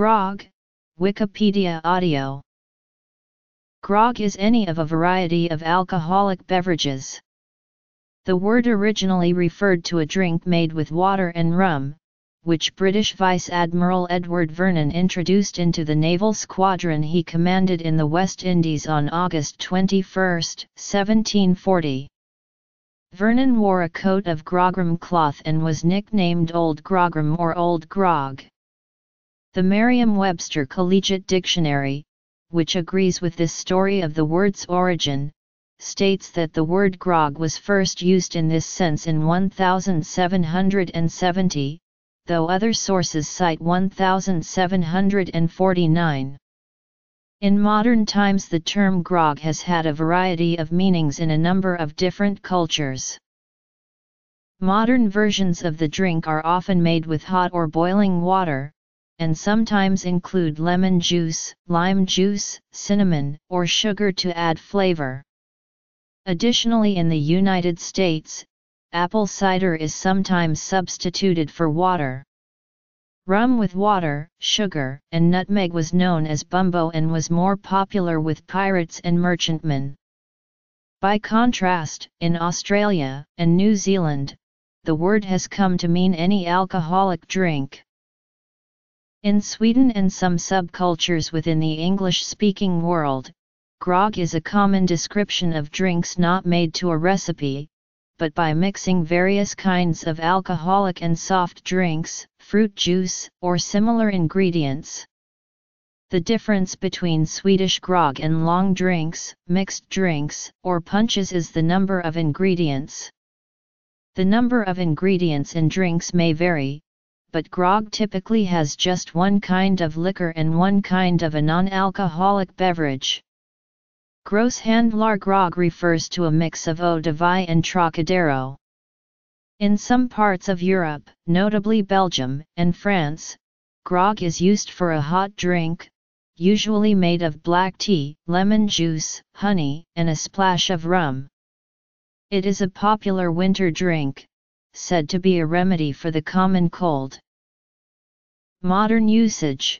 Grog, Wikipedia audio. Grog is any of a variety of alcoholic beverages. The word originally referred to a drink made with water and rum, which British Vice Admiral Edward Vernon introduced into the naval squadron he commanded in the West Indies on August 21, 1740. Vernon wore a coat of grogram cloth and was nicknamed Old Grogram or Old Grog. The Merriam-Webster Collegiate Dictionary, which agrees with this story of the word's origin, states that the word grog was first used in this sense in 1770, though other sources cite 1749. In modern times, the term grog has had a variety of meanings in a number of different cultures. Modern versions of the drink are often made with hot or boiling water, and sometimes include lemon juice, lime juice, cinnamon, or sugar to add flavor. Additionally, in the United States, apple cider is sometimes substituted for water. Rum with water, sugar, and nutmeg was known as bumbo and was more popular with pirates and merchantmen. By contrast, in Australia and New Zealand, the word has come to mean any alcoholic drink. In Sweden and some subcultures within the English-speaking world, grog is a common description of drinks not made to a recipe, but by mixing various kinds of alcoholic and soft drinks, fruit juice, or similar ingredients. The difference between Swedish grog and long drinks, mixed drinks, or punches is the number of ingredients. The number of ingredients in drinks may vary, but grog typically has just one kind of liquor and one kind of a non-alcoholic beverage. Grosshandlar grog refers to a mix of eau de vie and trocadero. In some parts of Europe, notably Belgium and France, grog is used for a hot drink, usually made of black tea, lemon juice, honey, and a splash of rum. It is a popular winter drink, said to be a remedy for the common cold. Modern usage.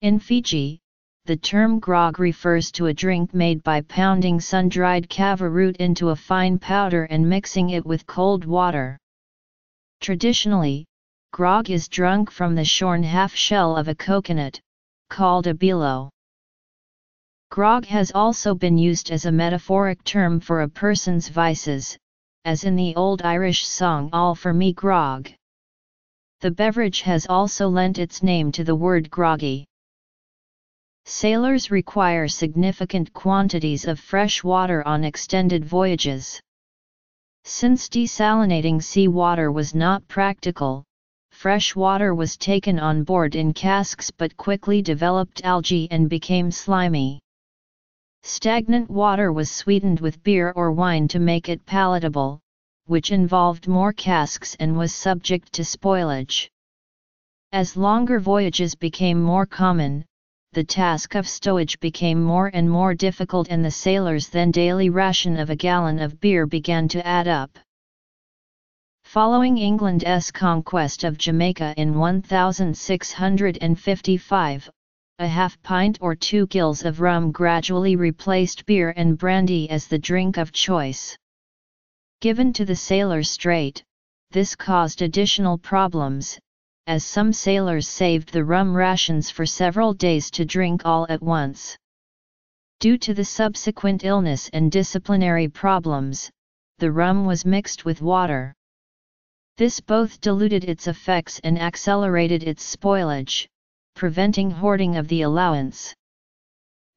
In Fiji, the term grog refers to a drink made by pounding sun-dried kava root into a fine powder and mixing it with cold water. Traditionally, grog is drunk from the shorn half-shell of a coconut, called a bilo. Grog has also been used as a metaphoric term for a person's vices, as in the old Irish song All For Me Grog. The beverage has also lent its name to the word groggy. Sailors require significant quantities of fresh water on extended voyages. Since desalinating sea water was not practical, fresh water was taken on board in casks but quickly developed algae and became slimy. Stagnant water was sweetened with beer or wine to make it palatable, which involved more casks and was subject to spoilage. As longer voyages became more common, the task of stowage became more and more difficult, and the sailors' then daily ration of a gallon of beer began to add up. Following England's conquest of Jamaica in 1655, a half pint or 2 gills of rum gradually replaced beer and brandy as the drink of choice. Given to the sailors straight, this caused additional problems, as some sailors saved the rum rations for several days to drink all at once. Due to the subsequent illness and disciplinary problems, the rum was mixed with water. This both diluted its effects and accelerated its spoilage, preventing hoarding of the allowance.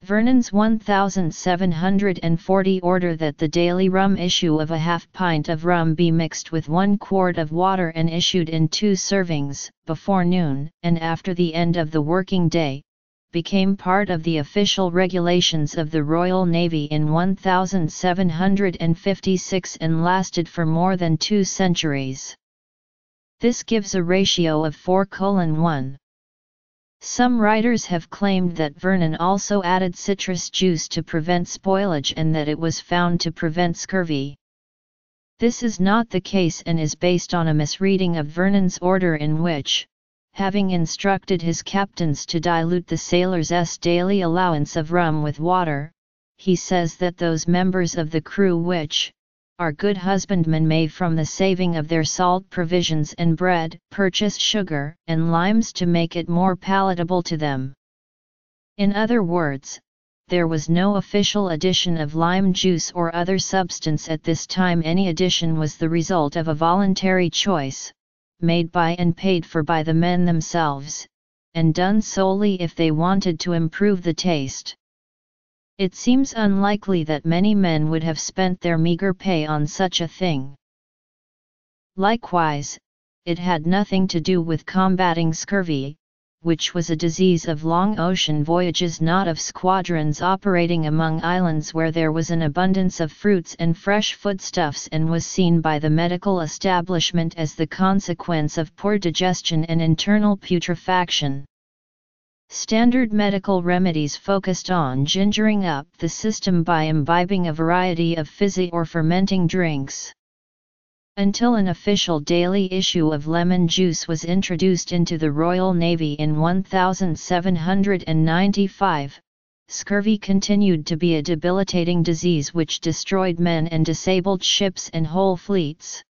Vernon's 1740 order that the daily rum issue of a half pint of rum be mixed with 1 quart of water and issued in 2 servings, before noon and after the end of the working day, became part of the official regulations of the Royal Navy in 1756 and lasted for more than 2 centuries. This gives a ratio of 4:1. Some writers have claimed that Vernon also added citrus juice to prevent spoilage and that it was found to prevent scurvy. This is not the case and is based on a misreading of Vernon's order in which, having instructed his captains to dilute the sailors' daily allowance of rum with water, he says that those members of the crew which are good husbandmen may from the saving of their salt provisions and bread purchase sugar and limes to make it more palatable to them. In other words, there was no official addition of lime juice or other substance at this time. Any addition was the result of a voluntary choice, made by and paid for by the men themselves, and done solely if they wanted to improve the taste. It seems unlikely that many men would have spent their meager pay on such a thing. Likewise, it had nothing to do with combating scurvy, which was a disease of long ocean voyages, not of squadrons operating among islands where there was an abundance of fruits and fresh foodstuffs, and was seen by the medical establishment as the consequence of poor digestion and internal putrefaction. Standard medical remedies focused on gingering up the system by imbibing a variety of fizzy or fermenting drinks. Until an official daily issue of lemon juice was introduced into the Royal Navy in 1795, scurvy continued to be a debilitating disease which destroyed men and disabled ships and whole fleets.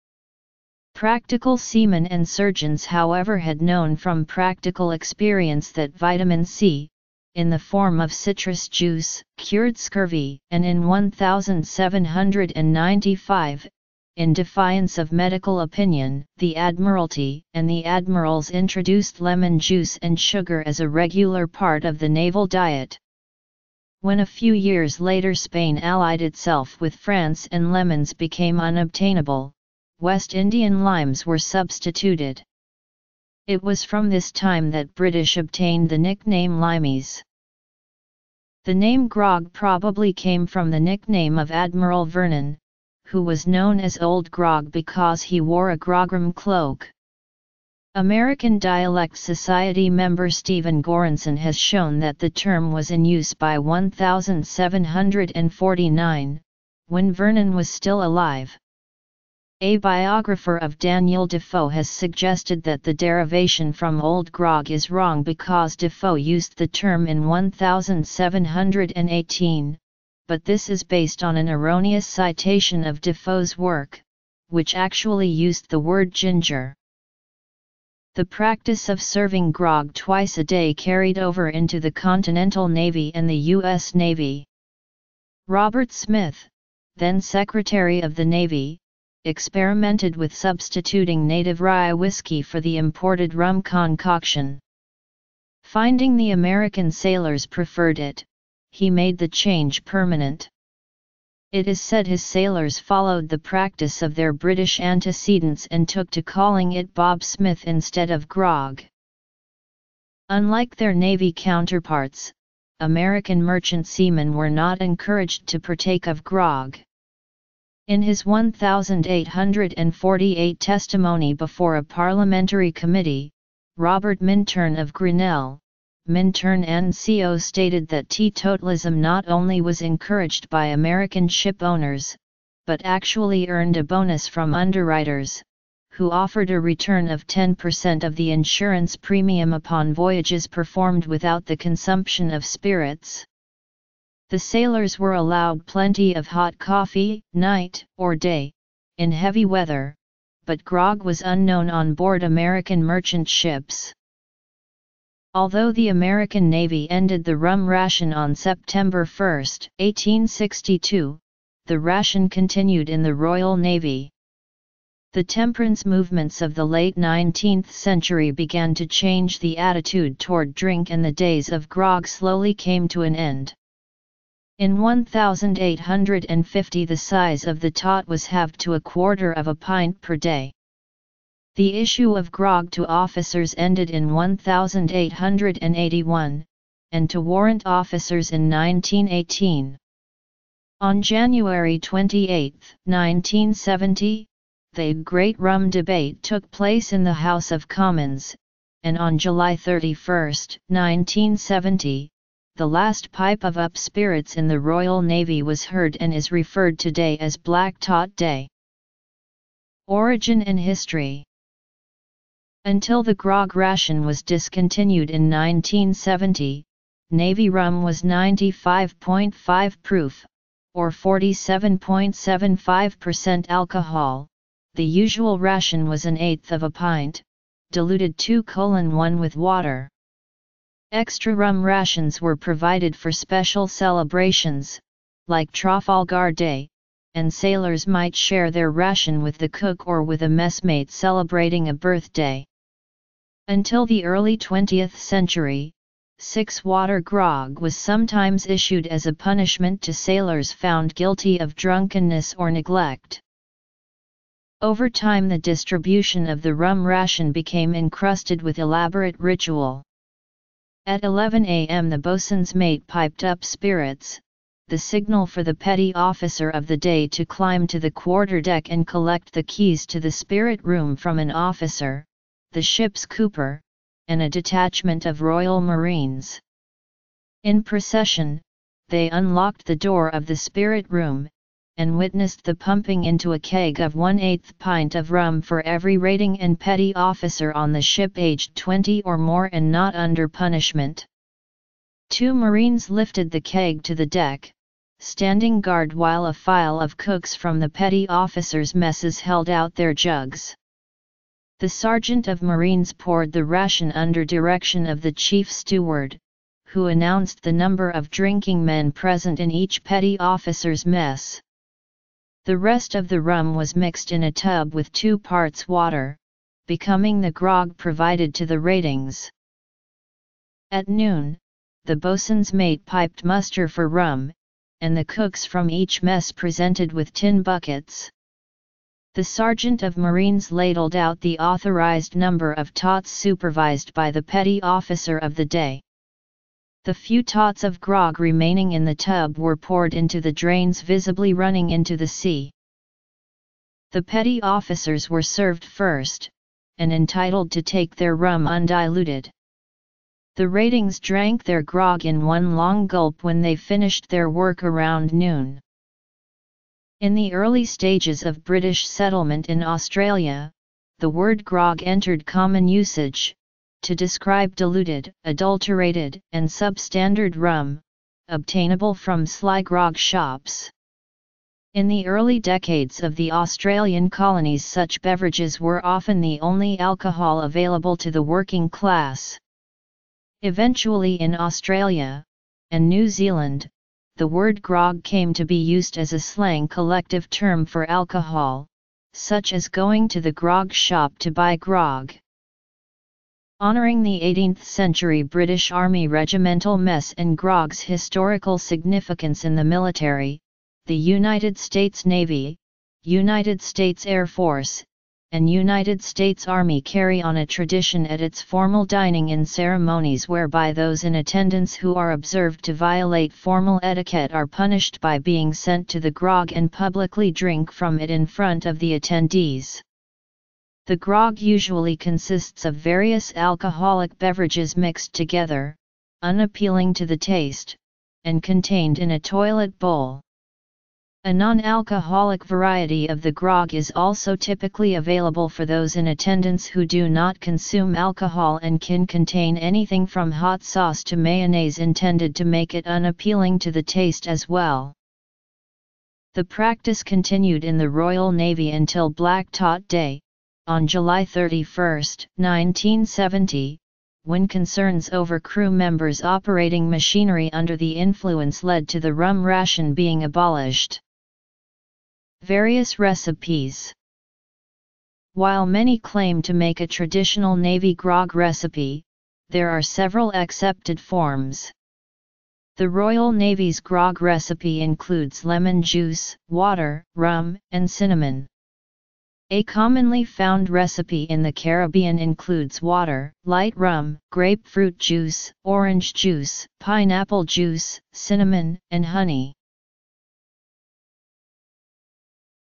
Practical seamen and surgeons, however, had known from practical experience that vitamin C, in the form of citrus juice, cured scurvy, and in 1795, in defiance of medical opinion, the Admiralty and the admirals introduced lemon juice and sugar as a regular part of the naval diet. When a few years later Spain allied itself with France and lemons became unobtainable, West Indian limes were substituted. It was from this time that British obtained the nickname limeys. The name grog probably came from the nickname of Admiral Vernon, who was known as Old Grog because he wore a grogram cloak. American Dialect Society member Stephen Goranson has shown that the term was in use by 1749, when Vernon was still alive. A biographer of Daniel Defoe has suggested that the derivation from Old Grog is wrong because Defoe used the term in 1718, but this is based on an erroneous citation of Defoe's work, which actually used the word ginger. The practice of serving grog twice a day carried over into the Continental Navy and the U.S. Navy. Robert Smith, then Secretary of the Navy, experimented with substituting native rye whiskey for the imported rum concoction. Finding the American sailors preferred it, he made the change permanent. It is said his sailors followed the practice of their British antecedents and took to calling it Bob Smith instead of grog. Unlike their Navy counterparts, American merchant seamen were not encouraged to partake of grog. In his 1848 testimony before a parliamentary committee, Robert Minturn of Grinnell, Minturn and Co. stated that teetotalism not only was encouraged by American ship owners, but actually earned a bonus from underwriters, who offered a return of 10% of the insurance premium upon voyages performed without the consumption of spirits. The sailors were allowed plenty of hot coffee, night or day, in heavy weather, but grog was unknown on board American merchant ships. Although the American Navy ended the rum ration on September 1, 1862, the ration continued in the Royal Navy. The temperance movements of the late 19th century began to change the attitude toward drink, and the days of grog slowly came to an end. In 1850 the size of the tot was halved to 1/4 of a pint per day. The issue of grog to officers ended in 1881, and to warrant officers in 1918. On January 28, 1970, the Great Rum Debate took place in the House of Commons, and on July 31, 1970, the last pipe of up spirits in the Royal Navy was heard and is referred today as Black Tot Day. Origin and history. Until the grog ration was discontinued in 1970, Navy rum was 95.5 proof, or 47.75% alcohol. The usual ration was 1/8 of a pint, diluted 2:1 with water. Extra rum rations were provided for special celebrations, like Trafalgar Day, and sailors might share their ration with the cook or with a messmate celebrating a birthday. Until the early 20th century, 6-water grog was sometimes issued as a punishment to sailors found guilty of drunkenness or neglect. Over time, the distribution of the rum ration became encrusted with elaborate ritual. At 11 a.m. the bosun's mate piped up spirits, the signal for the petty officer of the day to climb to the quarterdeck and collect the keys to the spirit room from an officer, the ship's cooper, and a detachment of Royal Marines. In procession, they unlocked the door of the spirit room, and witnessed the pumping into a keg of 1/8 pint of rum for every rating and petty officer on the ship aged 20 or more and not under punishment. 2 Marines lifted the keg to the deck, standing guard while a file of cooks from the petty officers' messes held out their jugs. The sergeant of Marines poured the ration under direction of the chief steward, who announced the number of drinking men present in each petty officer's mess. The rest of the rum was mixed in a tub with 2 parts water, becoming the grog provided to the ratings. At noon, the bosun's mate piped muster for rum, and the cooks from each mess presented with tin buckets. The sergeant of Marines ladled out the authorized number of tots supervised by the petty officer of the day. The few tots of grog remaining in the tub were poured into the drains visibly running into the sea. The petty officers were served first, and entitled to take their rum undiluted. The ratings drank their grog in one long gulp when they finished their work around noon. In the early stages of British settlement in Australia, the word grog entered common usage to describe diluted, adulterated, and substandard rum, obtainable from sly grog shops. In the early decades of the Australian colonies, such beverages were often the only alcohol available to the working class. Eventually in Australia and New Zealand, the word grog came to be used as a slang collective term for alcohol, such as going to the grog shop to buy grog. Honoring the 18th-century British Army regimental mess and grog's historical significance in the military, the United States Navy, United States Air Force, and United States Army carry on a tradition at its formal dining-in ceremonies whereby those in attendance who are observed to violate formal etiquette are punished by being sent to the grog and publicly drink from it in front of the attendees. The grog usually consists of various alcoholic beverages mixed together, unappealing to the taste, and contained in a toilet bowl. A non-alcoholic variety of the grog is also typically available for those in attendance who do not consume alcohol and can contain anything from hot sauce to mayonnaise intended to make it unappealing to the taste as well. The practice continued in the Royal Navy until Black Tot Day, on July 31, 1970, when concerns over crew members operating machinery under the influence led to the rum ration being abolished. Various recipes. While many claim to make a traditional Navy grog recipe, there are several accepted forms. The Royal Navy's grog recipe includes lemon juice, water, rum, and cinnamon. A commonly found recipe in the Caribbean includes water, light rum, grapefruit juice, orange juice, pineapple juice, cinnamon, and honey.